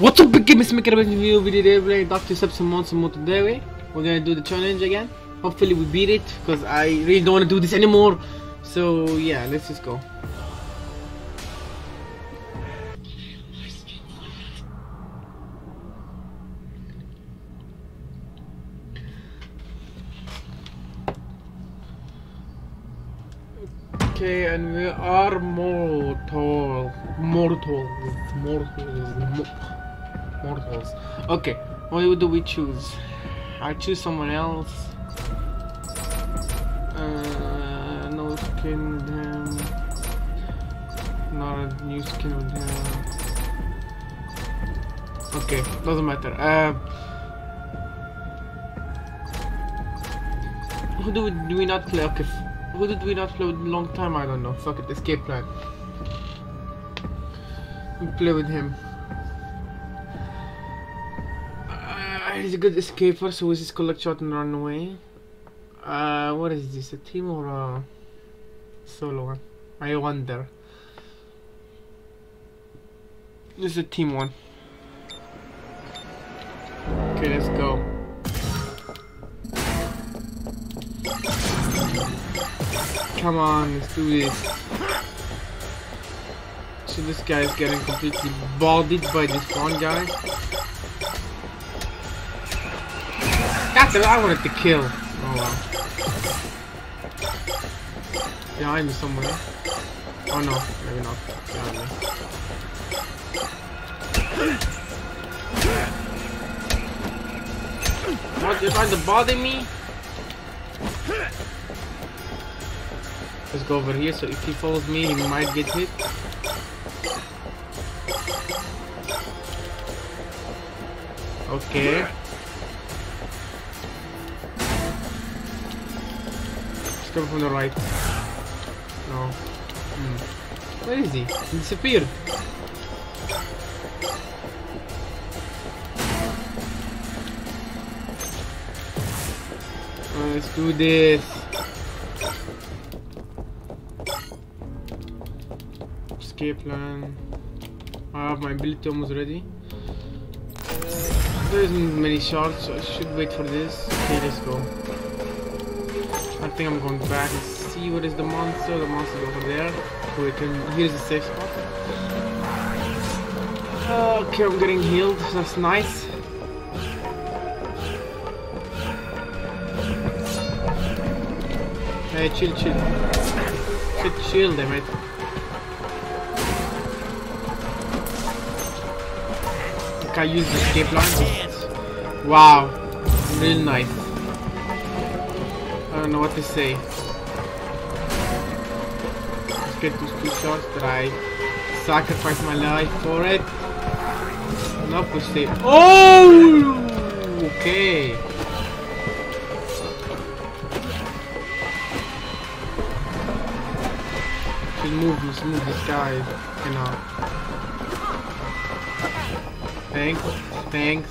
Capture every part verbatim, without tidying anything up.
What's up, big gamers? Making a new video today. We're playing Dark Deception Monsters and Mortals today. We're gonna do the challenge again. Hopefully we beat it, because I really don't want to do this anymore. So yeah, let's just go. Okay, and we are mortal, mortal, mortals. Mortals. Okay, what do we choose? I choose someone else. Uh, no skin with him. Not a new skin with him. Okay, doesn't matter. Uh, who do we, do we not play? Okay, who did we not play with a long time? I don't know. Fuck it, escape plan. We play with him. He's a good escaper, so we just collect shot and run away. Uh, what is this? A team or a solo one? I wonder. This is a team one. Okay, let's go. Come on, let's do this. So this guy is getting completely bodied by this one guy. I wanted to kill. Oh wow. Behind me somewhere. Oh no, maybe not. Behind me. What, you're trying to bother me? Let's go over here, so if he follows me he might get hit. Okay. Come from the right. No. Hmm. Where is he? He disappeared. Oh, let's do this. Escape plan. I have my ability almost ready. There isn't many shots, so I should wait for this. Okay, let's go. I think I'm going back and see what is the monster. The monster is over there. So we can. Here's the safe spot. Okay, I'm getting healed. That's nice. Hey, chill, chill. Chill, chill, damn it. I can't use the escape line. Wow, really nice. I don't know what to say. Let's get those two shots that I sacrificed my life for it. Not to say. Oh! Okay. Should move, must move this guy. You know. Thanks, thanks.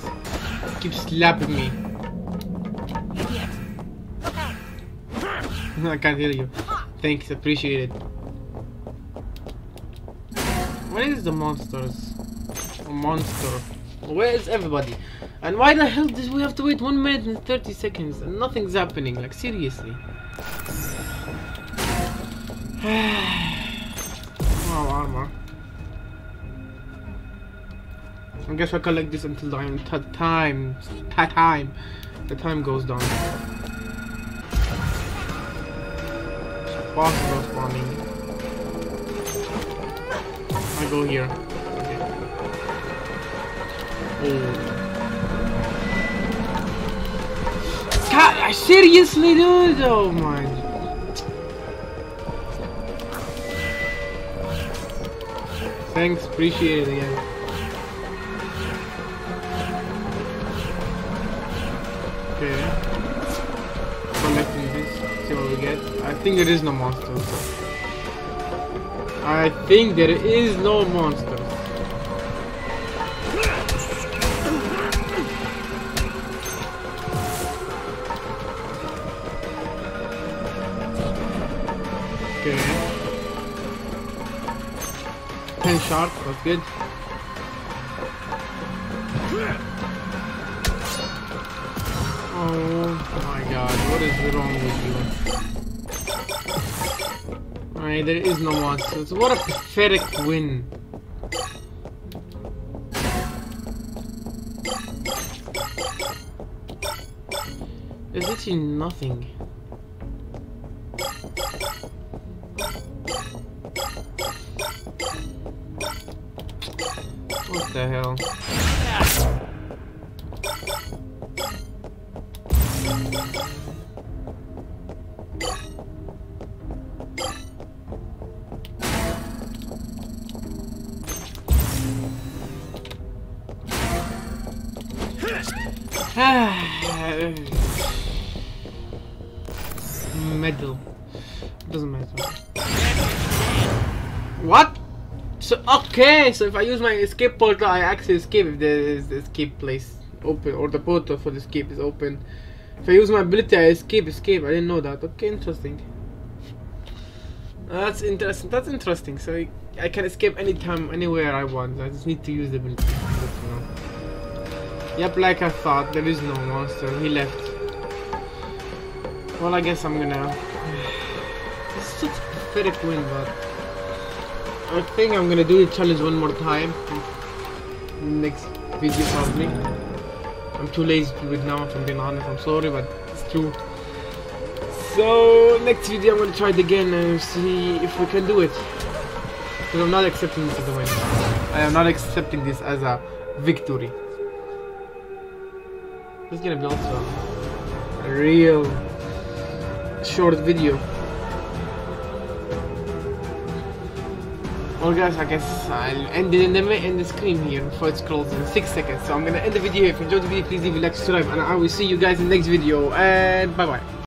Keep slapping me. I can't hear you. Thanks, appreciate it. Where is the monsters? A monster. Where is everybody? And why the hell did we have to wait one minute and thirty seconds and nothing's happening? Like seriously. Oh, armor. I guess I collect this until time. Time. Time. The time goes down. Possible spawning. I go here. Okay. Oh. God, I seriously, dude. Oh my. Thanks, appreciate it again. Okay. I think there is no monster. I think there is no monster. Okay. ten sharp, that's good. Oh my god, what is wrong with you? Alright, there is no monsters. What a pathetic win. There's literally nothing. What the hell? Metal. Doesn't matter. What? So okay, so if I use my escape portal, I actually escape if there is the escape place open or the portal for the escape is open. If I use my ability, I escape, escape. I didn't know that. Okay, interesting. That's interesting. That's interesting. So I, I can escape anytime, anywhere I want. I just need to use the ability. Yep, like I thought, there is no monster. He left. Well, I guess I'm gonna. It's such a pathetic win, but I think I'm gonna do the challenge one more time. Next video, probably. I'm too lazy to do it now, if I'm being honest. I'm sorry, but it's true. So, next video, I'm gonna try it again and see if we can do it. Because I'm not accepting this as a win. I am not accepting this as a victory. This is gonna be also a real short video. Well guys, I guess I'll end it in the, in the screen here before it scrolls in six seconds. So I'm gonna end the video here. If you enjoyed the video, please leave a like, subscribe, and I will see you guys in the next video, and bye bye.